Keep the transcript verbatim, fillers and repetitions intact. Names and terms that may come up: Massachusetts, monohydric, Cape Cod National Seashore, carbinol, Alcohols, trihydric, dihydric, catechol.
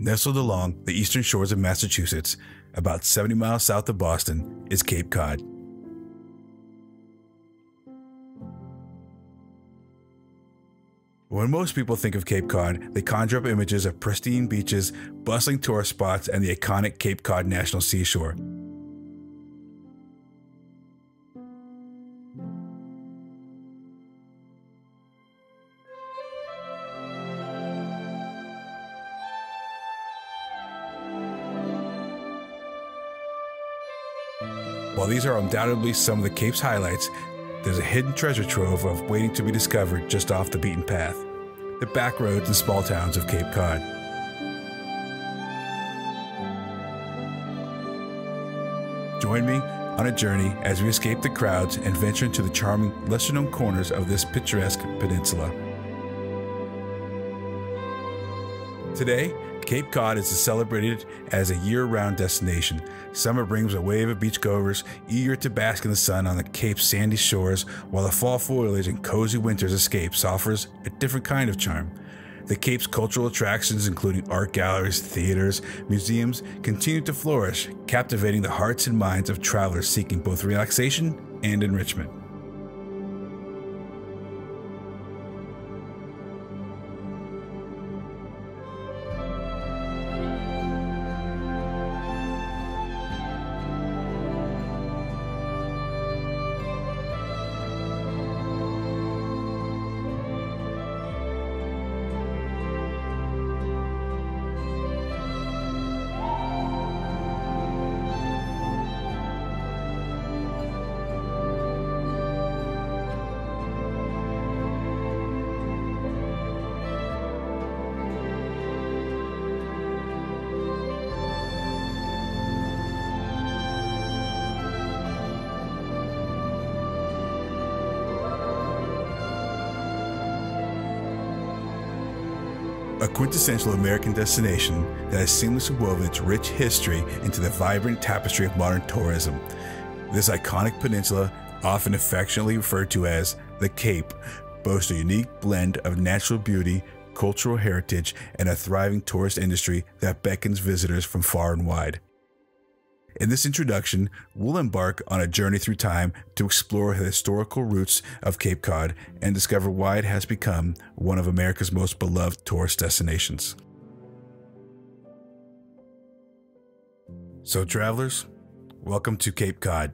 Nestled along the eastern shores of Massachusetts, about seventy miles south of Boston, is Cape Cod. When most people think of Cape Cod, they conjure up images of pristine beaches, bustling tourist spots, and the iconic Cape Cod National Seashore. While these are undoubtedly some of the Cape's highlights, there's a hidden treasure trove of waiting to be discovered just off the beaten path, the back roads and small towns of Cape Cod. Join me on a journey as we escape the crowds and venture into the charming, lesser-known corners of this picturesque peninsula. Today, Cape Cod is celebrated as a year-round destination. Summer brings a wave of beachgoers eager to bask in the sun on the Cape's sandy shores, while the fall foliage and cozy winter's escapes offers a different kind of charm. The Cape's cultural attractions, including art galleries, theaters, museums, continue to flourish, captivating the hearts and minds of travelers seeking both relaxation and enrichment. A quintessential American destination that has seamlessly woven its rich history into the vibrant tapestry of modern tourism. This iconic peninsula, often affectionately referred to as the Cape, boasts a unique blend of natural beauty, cultural heritage, and a thriving tourist industry that beckons visitors from far and wide. In this introduction, we'll embark on a journey through time to explore the historical roots of Cape Cod and discover why it has become one of America's most beloved tourist destinations. So travelers, welcome to Cape Cod.